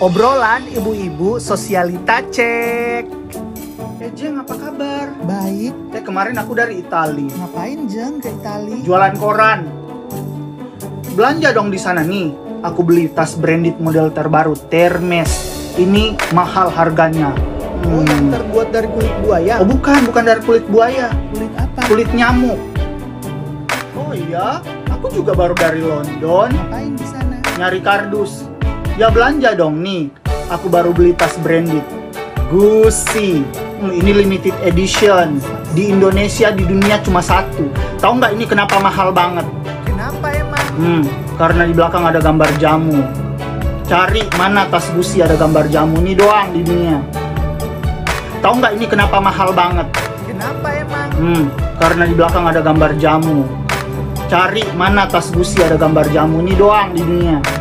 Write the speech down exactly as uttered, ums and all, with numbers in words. Obrolan ibu-ibu sosialita cek. Eh Jeng, apa kabar? Baik. Eh kemarin aku dari Itali. Ngapain Jeng ke Itali? Jualan koran. Belanja dong di sana nih. Aku beli tas branded model terbaru Termes. Ini mahal harganya. Hmm. Oh, yang terbuat dari kulit buaya? Oh bukan, bukan dari kulit buaya. Kulit apa? Kulit nyamuk. Oh iya, aku juga baru dari London. Ngapain di sana? Nyari kardus. Ya belanja dong nih, aku baru beli tas branded Gucci. Hmm, ini limited edition. Di Indonesia, di dunia cuma satu. Tahu nggak ini kenapa mahal banget? Kenapa emang? Hmm, karena di belakang ada gambar jamu. Cari mana tas Gucci ada gambar jamu, ini doang di dunia. Tahu nggak ini kenapa mahal banget? Kenapa emang? Hmm, karena di belakang ada gambar jamu. Cari mana tas Gucci ada gambar jamu, ini doang di dunia.